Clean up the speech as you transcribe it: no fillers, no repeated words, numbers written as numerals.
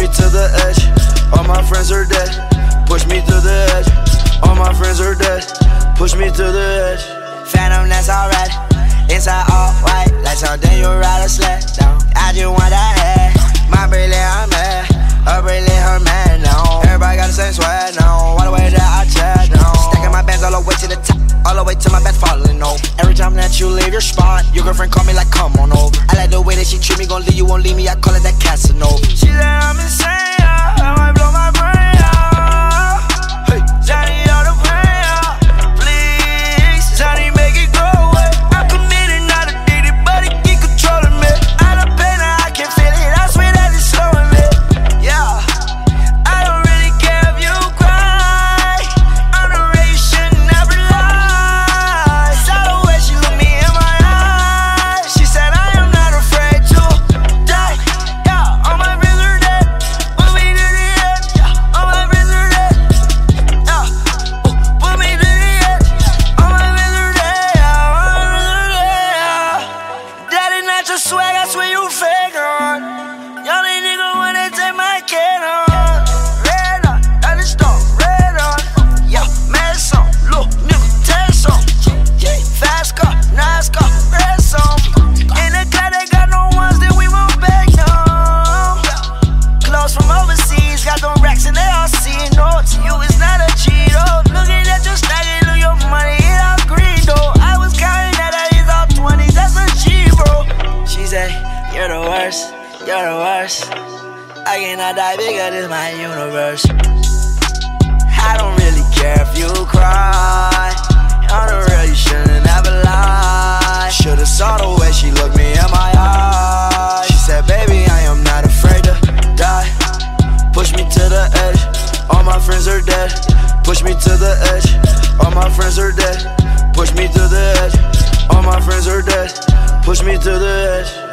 me to the edge, all my friends are dead. Push me to the edge, all my friends are dead. Push me to the edge. Phantom, that's alright, inside all white, like something you ride a sled down. I just want that head, my braille I'm mad, her braille her man, no. Everybody got the same sweat, no, all the way that I chat, no. Stacking my bands all the way to the top, all the way to my bed falling, no. Every time that you leave your spot, your girlfriend call me like, come on over. I like the way that she treat me, gon' leave you, won't leave me, I call it that Casanova. She said I'm insane, I might blow my brain out. Hey, Johnny, all the pain out. Please, Johnny, make it go away. I committed, not addicted, but it keep controlling me. I don't pain, I can feel it, I swear that it's slowing me. Yeah, I don't really care if you cry. I'm the way you should never lie. Saw the way she looked me in my eyes. She said I am not afraid to die. Yeah, all my friends are dead. Put me to the end. Yeah, all my friends are dead. Yeah, ooh, put me to the end. All my friends are dead. Yeah, all my friends are dead. Yeah. That is not your swag, I swear you fake on. Y'all ain't nigga when they take my kid on. You're the worst, you're the worst. I cannot die bigger than my universe. I don't really care if you cry. On the real, you shouldn't ever lie. Should've saw the way she looked me in my eyes. She said, baby, I am not afraid to die. Push me to the edge, all my friends are dead. Push me to the edge, all my friends are dead. Push me to the edge, all my friends are dead. Push me to the edge.